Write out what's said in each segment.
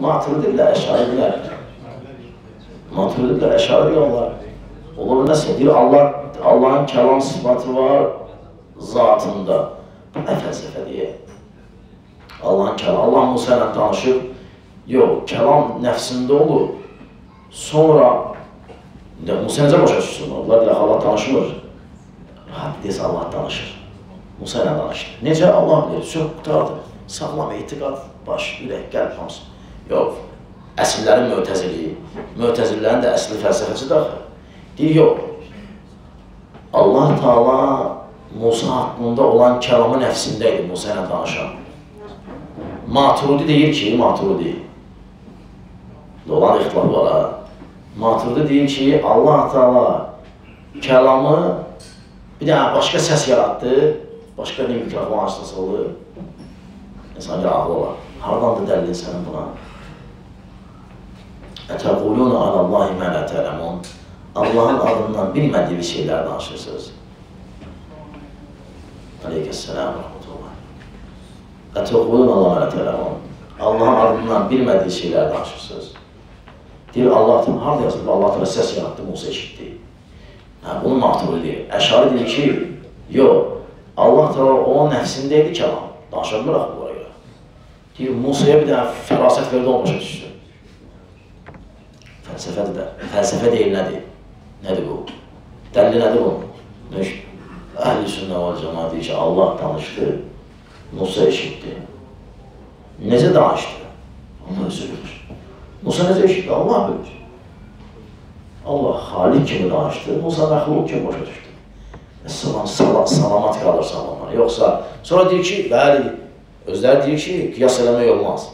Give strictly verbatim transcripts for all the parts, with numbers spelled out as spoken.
Maturidiler, Eşariler. Maturidiler, Eşari onlar. Olur nasıl diyor? Allah Allah'ın kelam sıfatı var zatında. Ne felsefe diye. Allah'ın kelam, Allah Musa'yla tanışır. Yok, kelam nefsinde olur. Sonra Musa necə başa düşsün? Onlar ilə Allah tanışmır. Rahat deyilsə Allah tanışır. Musa ilə tanışır. Necə? Allah bilir. Sök qutardı. Sağlam etiqat, baş, ürək, qəlb hamısı. Yox, əsillərin mötəziliyi. Mötəzillərin də əsli fəlsəfəsi daxil. Deyir, yox. Allah Taala Musa haqqında olan kəlamı nəfsində idi Musa ilə danışan. Maturidi deyir ki, Maturidi. Dolan ixtilaf var ha. Maturidi deyir ki, Allah Taala kəlamı bir dənə başqa səs yaratdı, başqa bir mikrofon vasitəsi oldu. İnsan bir ağlı olar. Haradandır dəlil sənin buna? Ətəquluna alallahi mə lə tələmun. Allahın adından bilmədiyi bir şeylər danışırsınız. Aleykəssəlam, rəhmətullah. Ətəquluna allallahi mə lə tələmun. Allahın adından bilmədiyi şeylər danışırsınız. Deyir, Allah'tan harada yazılır? Allah'tan səs yarattı, Musa eşitdi. Hə, bunu maturu deyir. Əşari deyir ki, yox, Allah Taala onun nəfsində idi kəlam. Danışamıraq bunlara görə. Deyir, Musa'ya bir dənə fərasət verdi, onu başa düşsün. Fəlsəfədir də. Fəlsəfə deyil nədir? Nədir bu? Dəlli nədir bunun? Əhl-i sünnə vəl cəmaət deyir ki, Allah danışdı, Musa eşitdi. Necə danışdı? Onu özü bilir. Musa necə eşitdi? Allah bilir. Allah Xalik kimi danışdı, Musa məxluq kimi başa düşdü. Salamat qalır salamlar. Yoxsa, sonra deyir ki, bəli, özləri deyir ki, qiyas eləmək olmaz.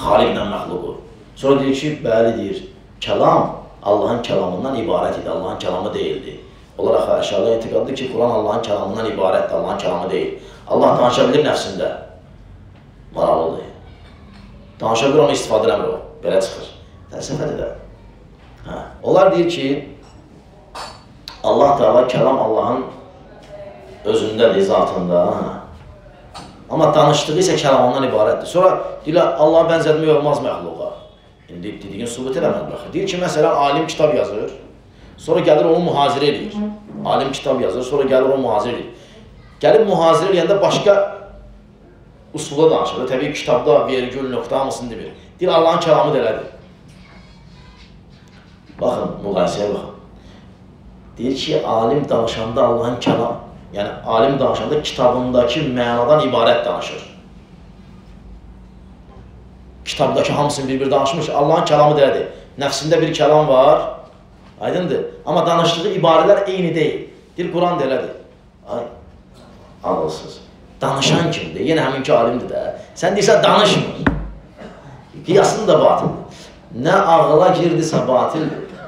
Xaliklə məxluqu. Sonra deyir ki, bəli deyir, kəlam Allahın kəlamından ibarət idi, Allahın kəlamı deyildi. Onlar aşağıda etiqadlı ki, Quran Allahın kəlamından ibarətdir, Allahın kəlamı deyil. Allah danışa bilir nəfsində. Maraqlıdır. Danışa bilir, onu istifadə eləmir o. Belə çıxır. Fəlsəfədir də. Onlar deyir ki, Allah Taala kəlam Allahın özündədir, zatında. Amma danışdığı isə kəlam ondan ibarətdir. Sonra deyirlər, Allaha bənzətmək olmaz məxluqa. İndi dediyin sübut eləmədir. Deyir ki, məsələn, alim kitab yazır, sonra gəlir onu mühazirə edir. Alim kitab yazır, sonra gəlir onu mühazirə edir. Gəlib mühazirə edəndə başqa usula danışır. Təbii ki, kitabda vergül, nöqtə hamısını demir. Deyir, Allahın kəlamı da elədir. Baxın, müqayisəyə baxın. Deyir ki, alim danışanda Allahın kəlam, yəni alim danışanda kitabındakı mənadan ibarət danışır. Kitabdakı hamısını bir-bir danışmış, Allahın kəlamı da elədir. Nəfsində bir kəlam var, aydındır. Amma danışdığı ibarələr eyni deyil. Deyir, Quran da elədir. Ay, ağılsız. Danışan kimdir? Yenə həminki alimdir də. Sən deyirsən, danışmır. Qiyasın da batıldır. Nə ağıla girdisə batıldır.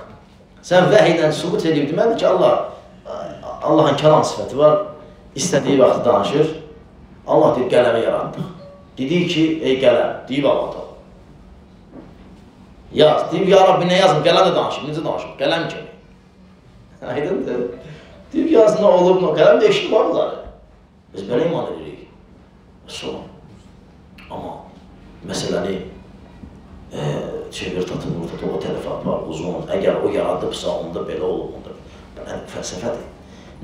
Sən vəhiy ilə sübut edib deməlidir ki, Allahın kəlam sifəti var, istədiyi vaxt danışır. Allah deyib, qələmi yaratdıq. Dedik ki, ey qələm, deyib Allah da. Yaz, deyib, ya Rabbi, nə yazım? Qələm də danışıb, necə danışıb? Qələm kimi. Aydındır. Deyib, yaz, nə olub, qələm də eşit var bunları. Biz belə iman edirik. Sonra. Amma məsələni çevir tatın, ortada o tələfat var, uzun, əgər o yaradıbsa, onda belə olub, onda belə fəlsəfədir.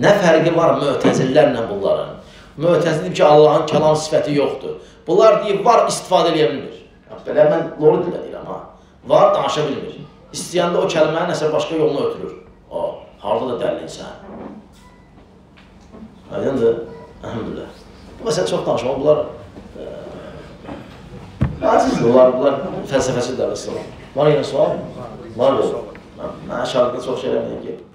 Nə fərqi var mötəzillərlə bunların? Mötəzil deyib ki, Allahın kəlam sifəti yoxdur. Bunlar deyib, var, istifadə eləyə bilmir. Belə mən loru dilə deyirəm, var, danışa bilmir. İstəyəndə o kəlməni nəsə başqa yoluna ötürür. Harada da dəlli insən. Aydındır, əhəmdülillah. Bu məsələ çox danışmaq, bunlar... Azizdir, bunlar fəlsəfəsidir, əsələm. Var yenə sual? Var yox. Mən şarkıda çox şey eləməyəm ki.